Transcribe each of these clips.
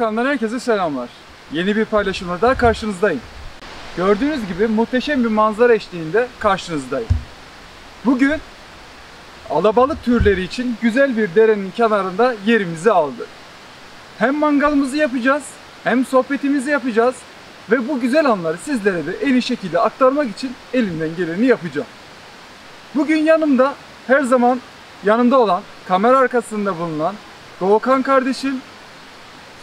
Doğukan'dan herkese selamlar. Yeni bir paylaşımla daha karşınızdayım. Gördüğünüz gibi muhteşem bir manzara eşliğinde karşınızdayım. Bugün alabalık türleri için güzel bir derenin kenarında yerimizi aldık. Hem mangalımızı yapacağız, hem sohbetimizi yapacağız ve bu güzel anları sizlere de en iyi şekilde aktarmak için elimden geleni yapacağım. Bugün yanımda, her zaman yanımda olan, kamera arkasında bulunan Doğukan kardeşim,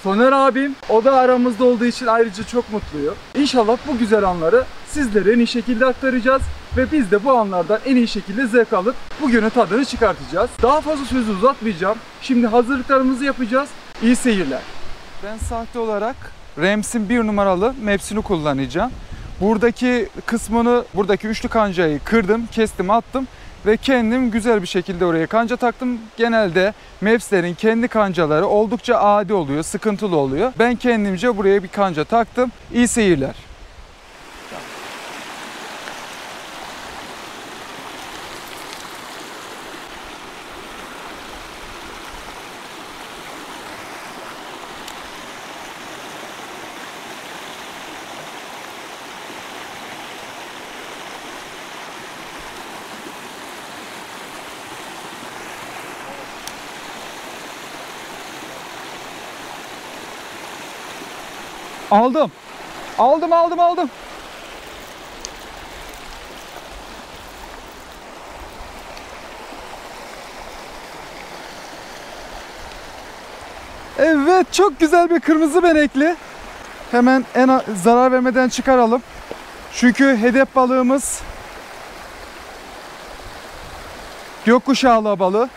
Soner abim, o da aramızda olduğu için ayrıca çok mutluyum. İnşallah bu güzel anları sizlere en iyi şekilde aktaracağız ve biz de bu anlardan en iyi şekilde zevk alıp bugünün tadını çıkartacağız. Daha fazla sözü uzatmayacağım. Şimdi hazırlıklarımızı yapacağız. İyi seyirler. Ben sahte olarak Remss'in 1 numaralı Maps'ini kullanacağım. Buradaki kısmını, buradaki üçlü kancayı kırdım, kestim, attım ve kendim güzel bir şekilde oraya kanca taktım. Genelde Maps'lerin kendi kancaları oldukça adi oluyor, sıkıntılı oluyor. Ben kendimce buraya bir kanca taktım. İyi seyirler. Aldım. Aldım. Evet, çok güzel bir kırmızı benekli. Hemen en zarar vermeden çıkaralım. Çünkü hedef balığımız gökkuşağı balığı.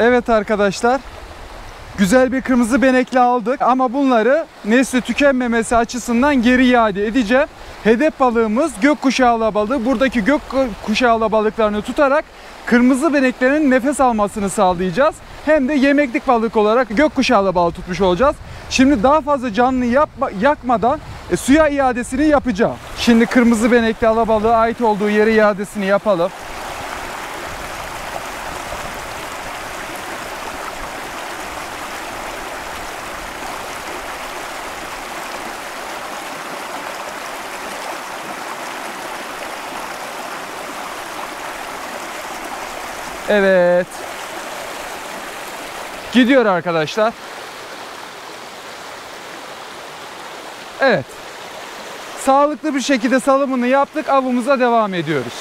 Evet arkadaşlar, güzel bir kırmızı benekli aldık ama bunları nesli tükenmemesi açısından geri iade edeceğim. Hedef balığımız gökkuşağı alabalığı. Buradaki gökkuşağı alabalıklarını tutarak kırmızı beneklerin nefes almasını sağlayacağız. Hem de yemeklik balık olarak gökkuşağı alabalığı tutmuş olacağız. Şimdi daha fazla canlı yakmadan suya iadesini yapacağım. Şimdi kırmızı benekli alabalığı ait olduğu yere iadesini yapalım. Evet. Gidiyor arkadaşlar. Evet. Sağlıklı bir şekilde salımını yaptık. Avımıza devam ediyoruz.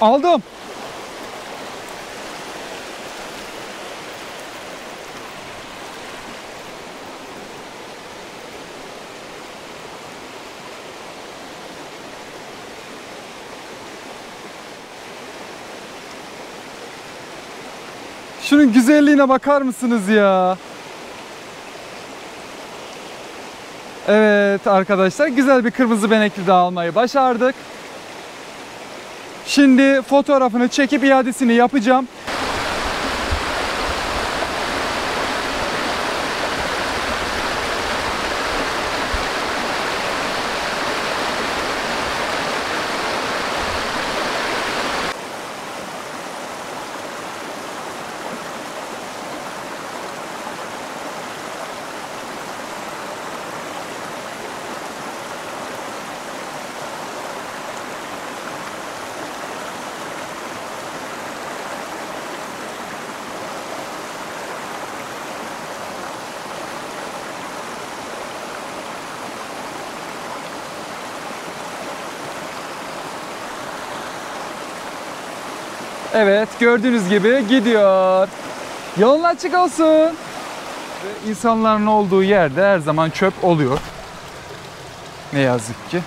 Aldım. Şunun güzelliğine bakar mısınız ya? Evet arkadaşlar, güzel bir kırmızı benekli de almayı başardık. Şimdi fotoğrafını çekip iadesini yapacağım. Evet, gördüğünüz gibi gidiyor. Yolun açık olsun. İnsanların olduğu yerde her zaman çöp oluyor. Ne yazık ki.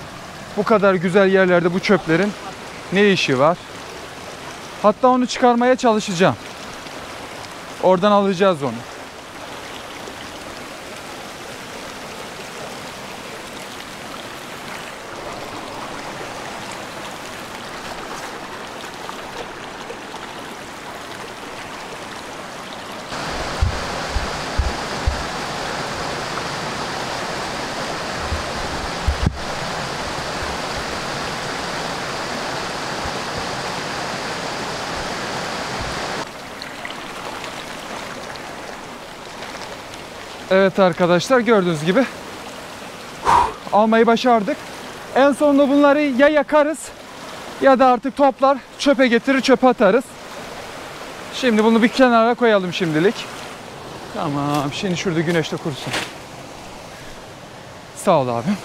Bu kadar güzel yerlerde bu çöplerin ne işi var? Hatta onu çıkarmaya çalışacağım. Oradan alacağız onu. Evet arkadaşlar, gördüğünüz gibi almayı başardık. En sonunda bunları ya yakarız ya da artık toplar çöpe getirir, çöpe atarız. Şimdi bunu bir kenara koyalım şimdilik. Tamam, şimdi şurada güneşte kurusun. Sağ ol abim.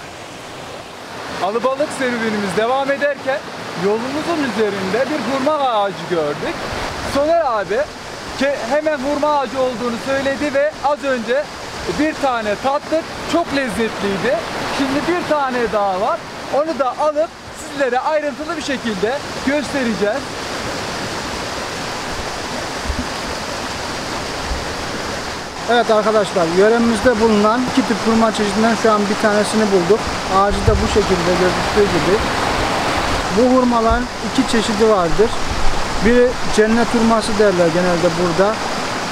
Alabalık serüvenimiz devam ederken yolumuzun üzerinde bir hurma ağacı gördük. Soner abi hemen hurma ağacı olduğunu söyledi ve az önce bir tane tattık, çok lezzetliydi. Şimdi bir tane daha var, onu da alıp sizlere ayrıntılı bir şekilde göstereceğiz. Evet arkadaşlar, yöremizde bulunan iki tip hurma çeşidinden şu an bir tanesini bulduk. Ağacı da bu şekilde gözüktüğü gibi. Bu hurmaların iki çeşidi vardır. Biri cennet hurması derler genelde burada.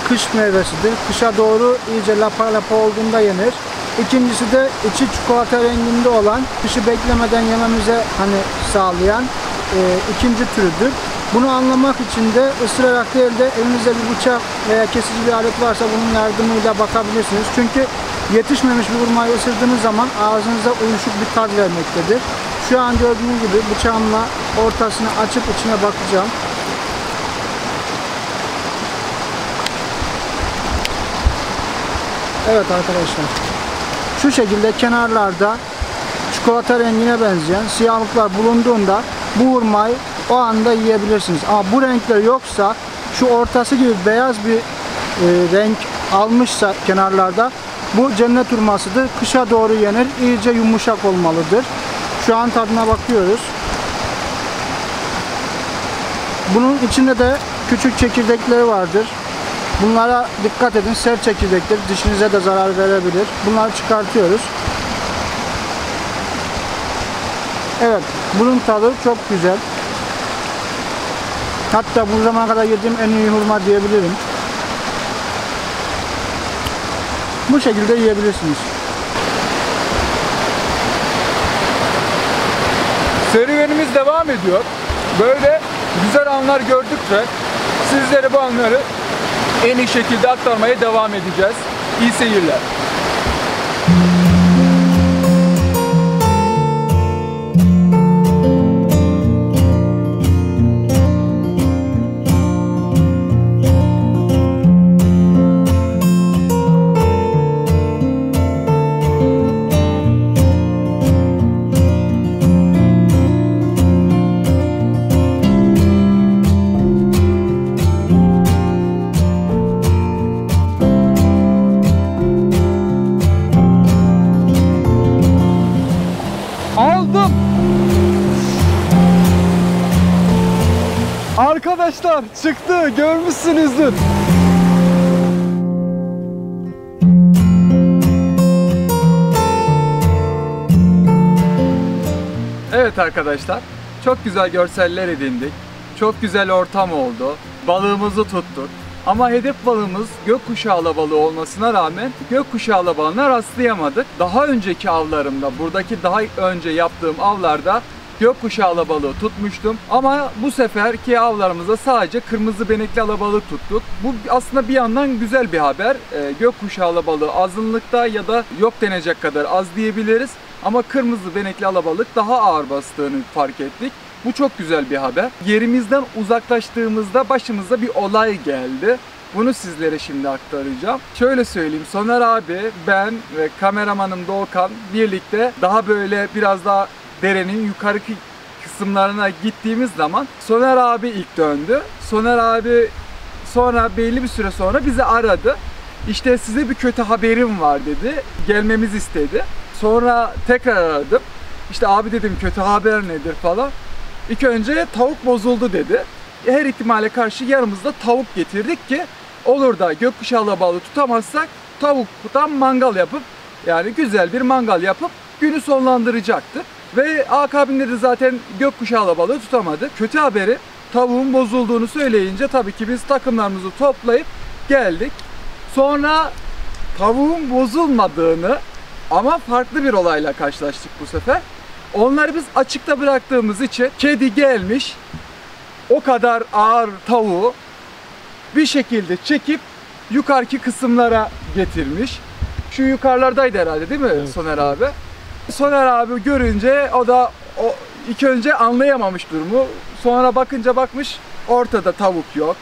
Kış meyvesidir. Kışa doğru iyice lapa lapa olduğunda yenir. İkincisi de içi çikolata renginde olan, kışı beklemeden yememize hani sağlayan ikinci türüdür. Bunu anlamak için de ısırarak değil de elinizde bir bıçak veya kesici bir alet varsa bunun yardımıyla bakabilirsiniz. Çünkü yetişmemiş bir hurmayı ısırdığınız zaman ağzınıza uyuşuk bir tat vermektedir. Şu an gördüğünüz gibi bıçağımla ortasını açıp içine bakacağım. Evet arkadaşlar, şu şekilde kenarlarda çikolata rengine benzeyen siyahlıklar bulunduğunda bu hurmayı o anda yiyebilirsiniz. Ama bu renkler yoksa, şu ortası gibi beyaz bir renk almışsa kenarlarda, bu cennet hurmasıdır. Kışa doğru yenir, iyice yumuşak olmalıdır. Şu an tadına bakıyoruz. Bunun içinde de küçük çekirdekleri vardır. Bunlara dikkat edin, sert çekirdektir. Dişinize de zarar verebilir. Bunları çıkartıyoruz. Evet, bunun tadı çok güzel. Hatta bu zamana kadar yediğim en iyi hurma diyebilirim. Bu şekilde yiyebilirsiniz. Serüvenimiz devam ediyor. Böyle güzel anlar gördükçe sizlere bu anları en iyi şekilde aktarmaya devam edeceğiz. İyi seyirler. Doğukan çıktı, görmüşsünüzdür. Evet arkadaşlar, çok güzel görseller edindik. Çok güzel ortam oldu. Balığımızı tuttuk. Ama hedef balığımız gökkuşağı balığı olmasına rağmen gökkuşağı balığına rastlayamadık. Daha önceki avlarımda, buradaki daha önce yaptığım avlarda gökkuşağı balığı tutmuştum. Ama bu seferki avlarımızda sadece kırmızı benekli alabalık tuttuk. Bu aslında bir yandan güzel bir haber. Gökkuşağı balığı azınlıkta ya da yok denecek kadar az diyebiliriz. Ama kırmızı benekli alabalık daha ağır bastığını fark ettik. Bu çok güzel bir haber. Yerimizden uzaklaştığımızda başımıza bir olay geldi. Bunu sizlere şimdi aktaracağım. Şöyle söyleyeyim, Soner abi, ben ve kameramanım Doğukan birlikte daha böyle biraz daha derenin yukarı kısımlarına gittiğimiz zaman Soner abi ilk döndü. Soner abi sonra belli bir süre sonra bizi aradı. İşte size bir kötü haberim var dedi. Gelmemizi istedi. Sonra tekrar aradım. İşte abi dedim, kötü haber nedir falan. İlk önce tavuk bozuldu dedi. Her ihtimale karşı yanımızda tavuk getirdik ki olur da gökkuşağı balığı tutamazsak tavuktan mangal yapıp, yani güzel bir mangal yapıp günü sonlandıracaktı. Ve akabinde de zaten gökkuşağı balığı tutamadı. Kötü haberi, tavuğun bozulduğunu söyleyince tabii ki biz takımlarımızı toplayıp geldik. Sonra tavuğun bozulmadığını ama farklı bir olayla karşılaştık bu sefer. Onları biz açıkta bıraktığımız için kedi gelmiş, o kadar ağır tavuğu bir şekilde çekip yukarıki kısımlara getirmiş. Şu yukarılardaydı herhalde değil mi, evet, Soner abi? Soner abi görünce o da ilk önce anlayamamış durumu. Sonra bakınca bakmış ortada tavuk yok,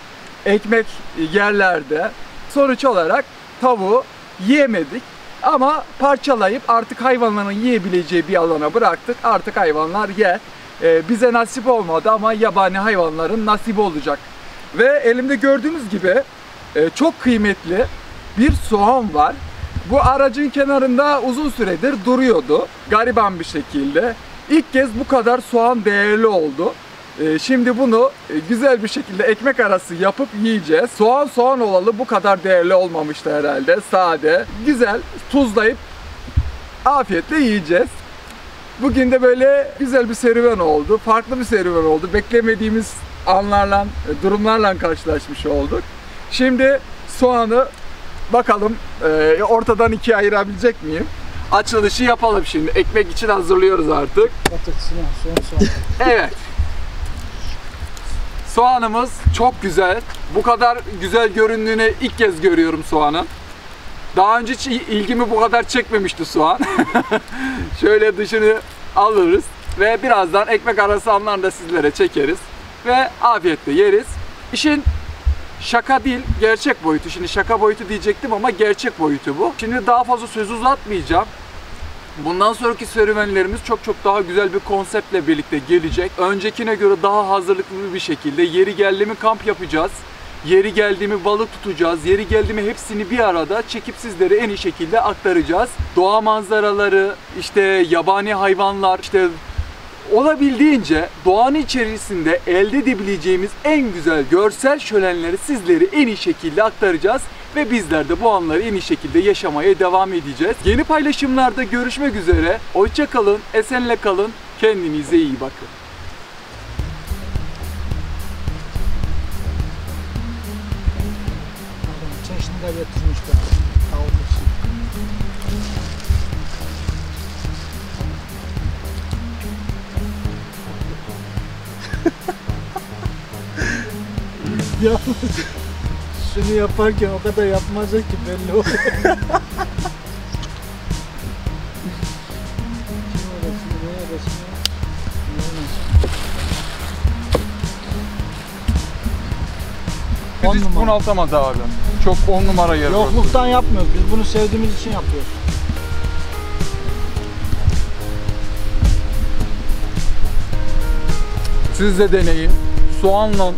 ekmek yerlerde. Sonuç olarak tavuğu yiyemedik. Ama parçalayıp artık hayvanların yiyebileceği bir alana bıraktık. Artık hayvanlar yer. Bize nasip olmadı ama yabani hayvanların nasibi olacak. Ve elimde gördüğünüz gibi çok kıymetli bir soğan var. Bu aracın kenarında uzun süredir duruyordu. Gariban bir şekilde. İlk kez bu kadar soğan değerli oldu. Şimdi bunu güzel bir şekilde ekmek arası yapıp yiyeceğiz. Soğan olalı bu kadar değerli olmamıştı herhalde. Sade, güzel, tuzlayıp afiyetle yiyeceğiz. Bugün de böyle güzel bir serüven oldu. Farklı bir serüven oldu. Beklemediğimiz anlarla, durumlarla karşılaşmış olduk. Şimdi soğanı bakalım ortadan ikiye ayırabilecek miyim? Açılışı yapalım şimdi. Ekmek için hazırlıyoruz artık. Evet. Soğanımız çok güzel. Bu kadar güzel göründüğünü ilk kez görüyorum soğanın. Daha önce hiç ilgimi bu kadar çekmemişti soğan. Şöyle dışını alırız ve birazdan ekmek arası anlarını da sizlere çekeriz. Ve afiyetle yeriz. İşin şaka değil, gerçek boyutu. Şimdi şaka boyutu diyecektim ama gerçek boyutu bu. Şimdi daha fazla sözü uzatmayacağım. Bundan sonraki serüvenlerimiz çok daha güzel bir konseptle birlikte gelecek. Öncekine göre daha hazırlıklı bir şekilde yeri geldi mi kamp yapacağız. Yeri geldi mi balık tutacağız. Yeri geldi mi hepsini bir arada çekip sizlere en iyi şekilde aktaracağız. Doğa manzaraları, işte yabani hayvanlar, işte olabildiğince doğanın içerisinde elde edebileceğimiz en güzel görsel şölenleri sizlere en iyi şekilde aktaracağız. Ve bizler de bu anları en iyi şekilde yaşamaya devam edeceğiz. Yeni paylaşımlarda görüşmek üzere. Hoşça kalın, esenle kalın, kendinize iyi bakın. Şunu yaparken o kadar yapmazdı ki belli oluyor. Biz hiç bunaltamadı abi. Çok 10 numara yer. Yokluktan yapmıyoruz. Biz bunu sevdiğimiz için yapıyoruz. Siz de deneyin. Soğanla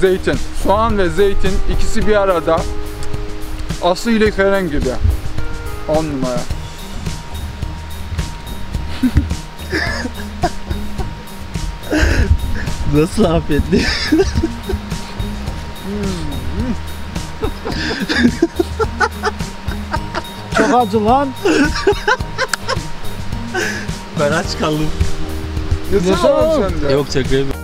zeytin. Soğan ve zeytin ikisi bir arada. Aslı ile Keren gibi. 10 numara. Nasıl afiyetli? Çok acı lan. Ben aç kaldım. Yok çakayım.